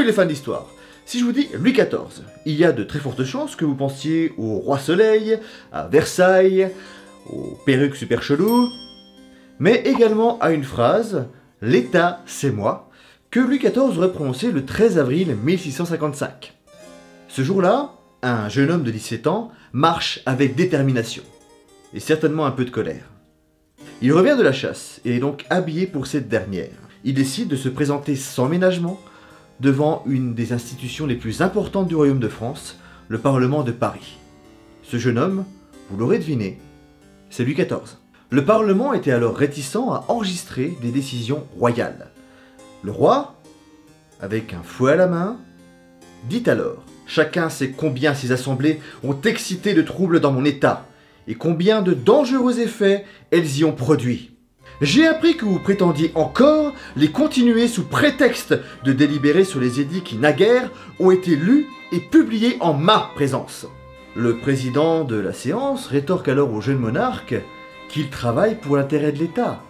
Salut les fans d'histoire. Si je vous dis Louis XIV, il y a de très fortes chances que vous pensiez au Roi Soleil, à Versailles, aux perruques super cheloues, mais également à une phrase « L'État, c'est moi » que Louis XIV aurait prononcée le 13 avril 1655. Ce jour-là, un jeune homme de 17 ans marche avec détermination, et certainement un peu de colère. Il revient de la chasse, et est donc habillé pour cette dernière. Il décide de se présenter sans ménagement devant une des institutions les plus importantes du royaume de France, le Parlement de Paris. Ce jeune homme, vous l'aurez deviné, c'est Louis XIV. Le Parlement était alors réticent à enregistrer des décisions royales. Le roi, avec un fouet à la main, dit alors « Chacun sait combien ces assemblées ont excité de troubles dans mon état, et combien de dangereux effets elles y ont produits. J'ai appris que vous prétendiez encore les continuer sous prétexte de délibérer sur les édits qui naguère ont été lus et publiés en ma présence. » Le président de la séance rétorque alors au jeune monarque qu'il travaille pour l'intérêt de l'État.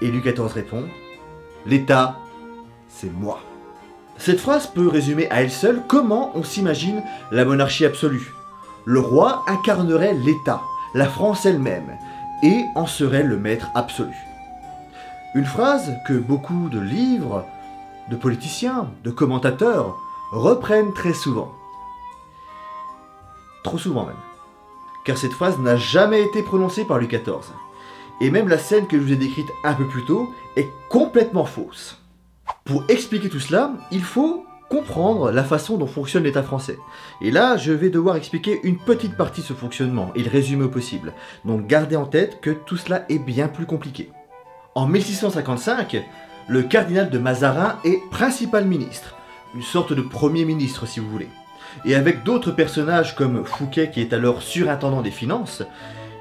Et Louis XIV répond « L'État, c'est moi ». Cette phrase peut résumer à elle seule comment on s'imagine la monarchie absolue. Le roi incarnerait l'État, la France elle-même, et en serait le maître absolu. Une phrase que beaucoup de livres, de politiciens, de commentateurs reprennent très souvent. Trop souvent même. Car cette phrase n'a jamais été prononcée par Louis XIV. Et même la scène que je vous ai décrite un peu plus tôt est complètement fausse. Pour expliquer tout cela, il faut comprendre la façon dont fonctionne l'État français. Et là, je vais devoir expliquer une petite partie de ce fonctionnement et le résumer au possible. Donc gardez en tête que tout cela est bien plus compliqué. En 1655, le cardinal de Mazarin est principal ministre, une sorte de premier ministre si vous voulez. Et avec d'autres personnages comme Fouquet qui est alors surintendant des finances,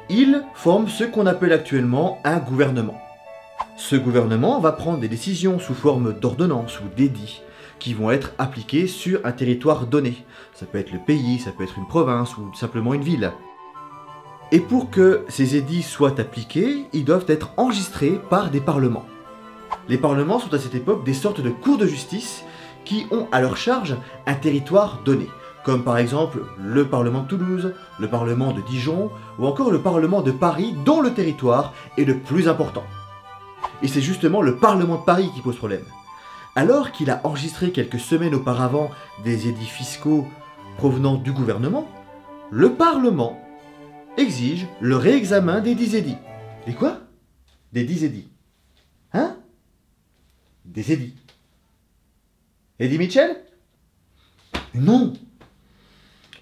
il forme ce qu'on appelle actuellement un gouvernement. Ce gouvernement va prendre des décisions sous forme d'ordonnances ou d'édits qui vont être appliquées sur un territoire donné. Ça peut être le pays, ça peut être une province ou simplement une ville. Et pour que ces édits soient appliqués, ils doivent être enregistrés par des parlements. Les parlements sont à cette époque des sortes de cours de justice qui ont à leur charge un territoire donné, comme par exemple le Parlement de Toulouse, le Parlement de Dijon, ou encore le Parlement de Paris, dont le territoire est le plus important. Et c'est justement le Parlement de Paris qui pose problème. Alors qu'il a enregistré quelques semaines auparavant des édits fiscaux provenant du gouvernement, le Parlement exige le réexamen des 10 édits. Des quoi? Des 10 édits. Hein? Des édits. Eddie Mitchell? Non!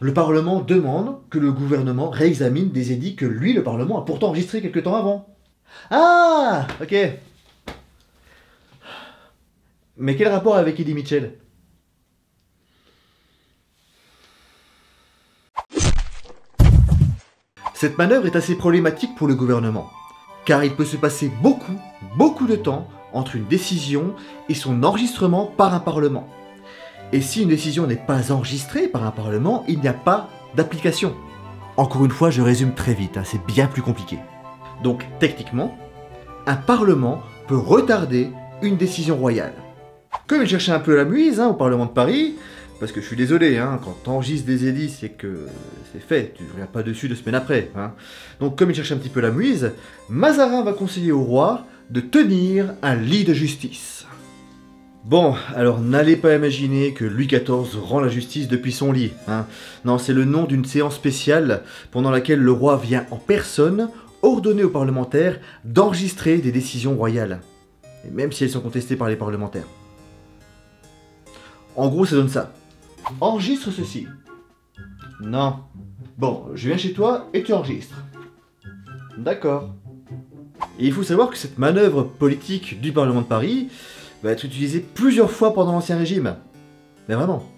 Le Parlement demande que le gouvernement réexamine des édits que lui, le Parlement, a pourtant enregistrés quelques temps avant. Ah! Ok. Mais quel rapport avec Eddie Mitchell? Cette manœuvre est assez problématique pour le gouvernement, car il peut se passer beaucoup de temps entre une décision et son enregistrement par un parlement. Et si une décision n'est pas enregistrée par un parlement, il n'y a pas d'application. Encore une fois, je résume très vite, hein, c'est bien plus compliqué. Donc techniquement, un parlement peut retarder une décision royale. Comme il cherchait un peu la muise au Parlement de Paris, parce que je suis désolé, quand t'enregistres des édits, c'est que c'est fait, tu ne reviens pas dessus 2 semaines après. Donc comme il cherchait un petit peu la muise, Mazarin va conseiller au roi de tenir un lit de justice. Bon, alors n'allez pas imaginer que Louis XIV rend la justice depuis son lit. Non, c'est le nom d'une séance spéciale pendant laquelle le roi vient en personne ordonner aux parlementaires d'enregistrer des décisions royales, et même si elles sont contestées par les parlementaires. En gros, ça donne ça. Enregistre ceci. Non. Bon, je viens chez toi et tu enregistres. D'accord. Et il faut savoir que cette manœuvre politique du Parlement de Paris va être utilisée plusieurs fois pendant l'Ancien Régime. Mais vraiment.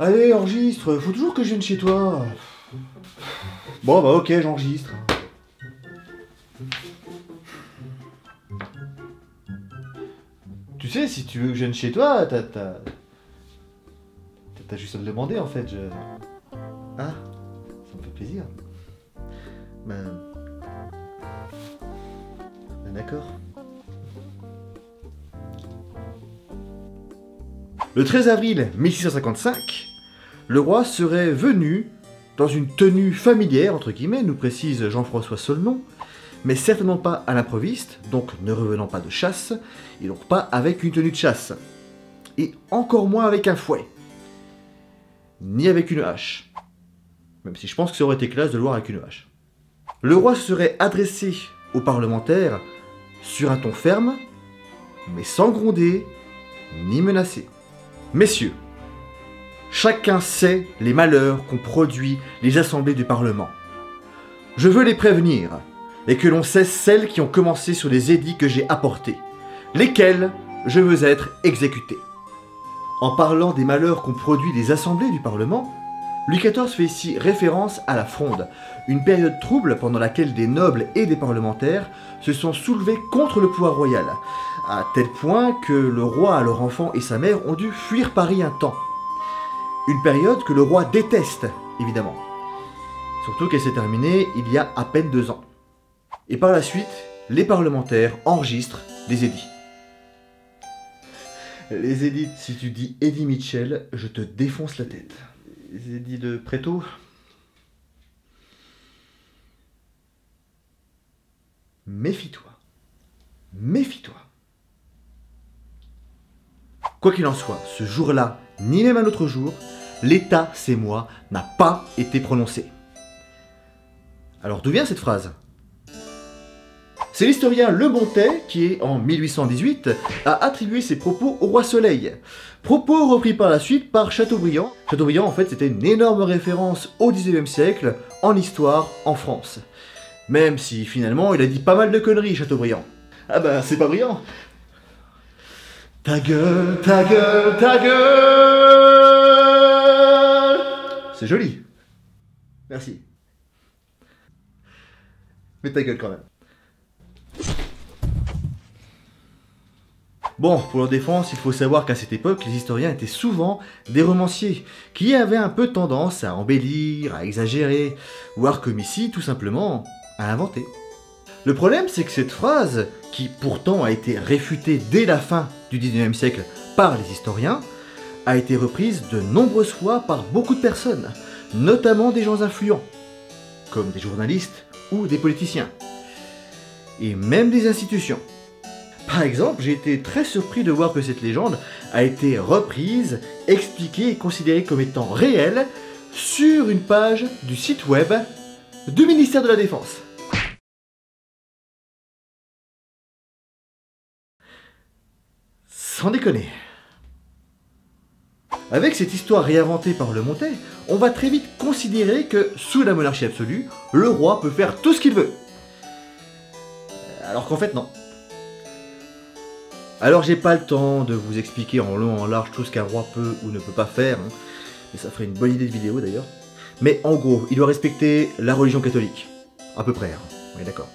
Allez, enregistre, faut toujours que je vienne chez toi. Bon, bah ok, j'enregistre. Tu sais, si tu veux que je vienne chez toi, t'as juste à me demander en fait. Ah, ça me fait plaisir. Ben d'accord. Le 13 avril 1655, le roi serait venu, dans une tenue familière, entre guillemets, nous précise Jean-François Solnon, mais certainement pas à l'improviste, donc ne revenant pas de chasse, et donc pas avec une tenue de chasse, et encore moins avec un fouet, ni avec une hache, même si je pense que ça aurait été classe de le voir avec une hache. Le roi serait adressé aux parlementaires sur un ton ferme, mais sans gronder, ni menacer. Messieurs, chacun sait les malheurs qu'ont produits les assemblées du Parlement. Je veux les prévenir, et que l'on cesse celles qui ont commencé sur les édits que j'ai apportés, lesquels je veux être exécuté. En parlant des malheurs qu'ont produits les assemblées du Parlement, Louis XIV fait ici référence à la Fronde, une période trouble pendant laquelle des nobles et des parlementaires se sont soulevés contre le pouvoir royal, à tel point que le roi, leur enfant et sa mère ont dû fuir Paris un temps. Une période que le roi déteste, évidemment. Surtout qu'elle s'est terminée il y a à peine 2 ans. Et par la suite, les parlementaires enregistrent les édits. Les édits, si tu dis Eddie Mitchell, je te défonce la tête. Les édits de Préto. Méfie-toi. Méfie-toi. Quoi qu'il en soit, ce jour-là, ni même un autre jour, l'État, c'est moi, n'a pas été prononcé. Alors d'où vient cette phrase ? C'est l'historien Le Bontet qui, en 1818, a attribué ses propos au Roi Soleil. Propos repris par la suite par Chateaubriand. Chateaubriand, en fait, c'était une énorme référence au 19e siècle, en histoire, en France. Même si, finalement, il a dit pas mal de conneries, Chateaubriand. Ah bah, c'est pas brillant. Ta gueule, ta gueule, ta gueule. C'est joli. Merci. Mais ta gueule quand même. Bon, pour leur défense, il faut savoir qu'à cette époque, les historiens étaient souvent des romanciers, qui avaient un peu tendance à embellir, à exagérer, voire comme ici, tout simplement, à inventer. Le problème, c'est que cette phrase, qui pourtant a été réfutée dès la fin du 19e siècle par les historiens, a été reprise de nombreuses fois par beaucoup de personnes, notamment des gens influents, comme des journalistes ou des politiciens, et même des institutions. Par exemple, j'ai été très surpris de voir que cette légende a été reprise, expliquée et considérée comme étant réelle sur une page du site web du ministère de la Défense. Sans déconner. Avec cette histoire réinventée par Le Bontet, on va très vite considérer que, sous la monarchie absolue, le roi peut faire tout ce qu'il veut. Alors qu'en fait, non. Alors j'ai pas le temps de vous expliquer en long en large tout ce qu'un roi peut ou ne peut pas faire, hein. Mais ça ferait une bonne idée de vidéo d'ailleurs. Mais en gros, il doit respecter la religion catholique, à peu près, hein. On est d'accord.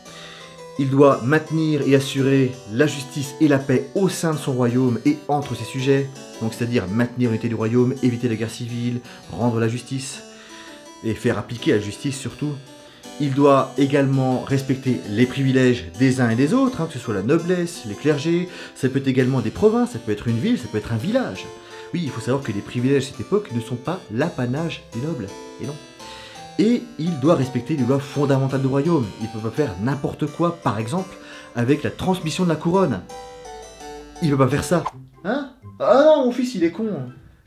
Il doit maintenir et assurer la justice et la paix au sein de son royaume et entre ses sujets, donc c'est-à-dire maintenir l'unité du royaume, éviter la guerre civile, rendre la justice, et faire appliquer la justice surtout. Il doit également respecter les privilèges des uns et des autres, hein, que ce soit la noblesse, les clergés, ça peut être également des provinces, ça peut être une ville, ça peut être un village. Oui, il faut savoir que les privilèges à cette époque ne sont pas l'apanage des nobles, et non. Et il doit respecter les lois fondamentales du royaume, il ne peut pas faire n'importe quoi, par exemple, avec la transmission de la couronne. Il ne peut pas faire ça. Hein? Ah non, mon fils il est con,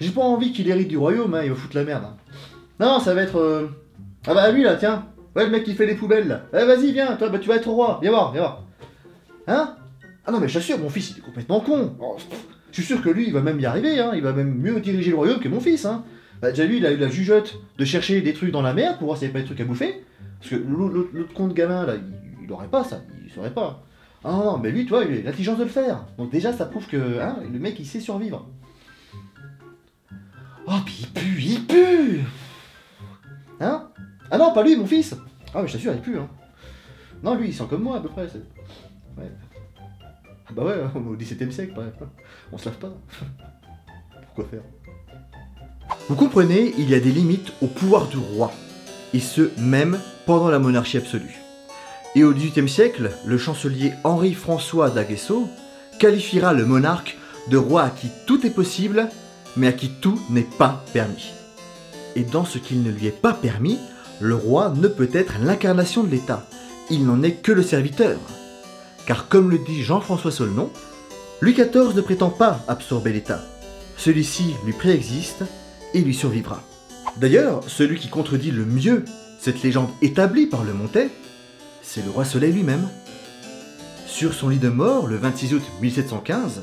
j'ai pas envie qu'il hérite du royaume, hein, il va foutre la merde. Non, ça va être... Ah bah lui là, tiens. Ouais, le mec qui fait les poubelles là. Eh, vas-y, viens, toi, bah, tu vas être roi. Viens voir, viens voir. Hein? Ah non, mais je t'assure, mon fils, il est complètement con. Oh, je suis sûr que lui, il va même y arriver, hein. Il va même mieux diriger le royaume que mon fils, hein. Bah, déjà, lui, il a eu la jugeote de chercher des trucs dans la mer pour voir s'il n'y avait pas des trucs à bouffer. Parce que l'autre con de gamin, là, il n'aurait pas ça. Il saurait pas. Ah non, mais lui, tu vois, il a l'intelligence de le faire. Donc, déjà, ça prouve que, hein, le mec, il sait survivre. Oh, puis il pue, il pue. Hein? Ah non, pas lui, mon fils! Ah, mais je t'assure, il pue, hein! Non, lui, il sent comme moi, à peu près. Ouais. Bah ouais, au XVIIe siècle, ouais. On se lave pas. Pourquoi faire? Vous comprenez, il y a des limites au pouvoir du roi. Et ce, même pendant la monarchie absolue. Et au XVIIIe siècle, le chancelier Henri-François d'Aguesseau qualifiera le monarque de roi à qui tout est possible, mais à qui tout n'est pas permis. Et dans ce qu'il ne lui est pas permis, le roi ne peut être l'incarnation de l'État, il n'en est que le serviteur. Car comme le dit Jean-François Solnon, Louis XIV ne prétend pas absorber l'État. Celui-ci lui préexiste et lui survivra. D'ailleurs, celui qui contredit le mieux cette légende établie par Le Bontet, c'est le Roi Soleil lui-même. Sur son lit de mort, le 26 août 1715,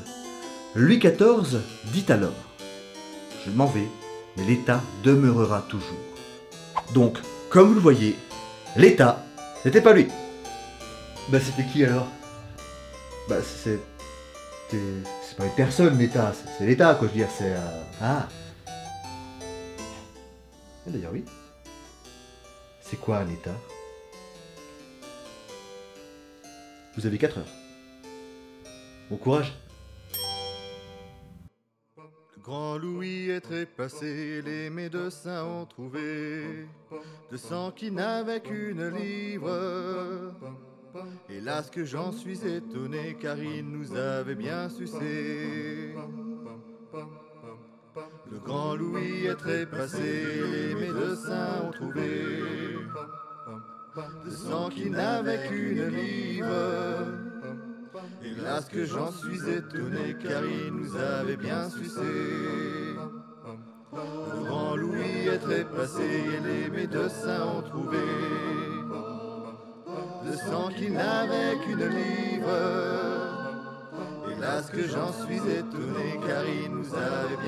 Louis XIV dit alors « Je m'en vais, mais l'État demeurera toujours. » Donc, comme vous le voyez, l'État, c'était pas lui. Bah c'était qui alors? Bah c'est pas une personne l'État, c'est l'État quoi, je veux dire, c'est... Ah. D'ailleurs oui. C'est quoi un État? Vous avez 4 heures. Bon courage. Le grand Louis est trépassé, les médecins ont trouvé de sang qui n'avait qu'une livre. Hélas que j'en suis étonné, car il nous avait bien sucé. Le grand Louis est trépassé, les médecins ont trouvé de sang qui n'avait qu'une livre. Hélas que j'en suis étonné, car il nous avait bien sucé. Le grand Louis est trépassé, les médecins ont trouvé de sang qui n'avait qu'une livre. Hélas que j'en suis étonné, car il nous avait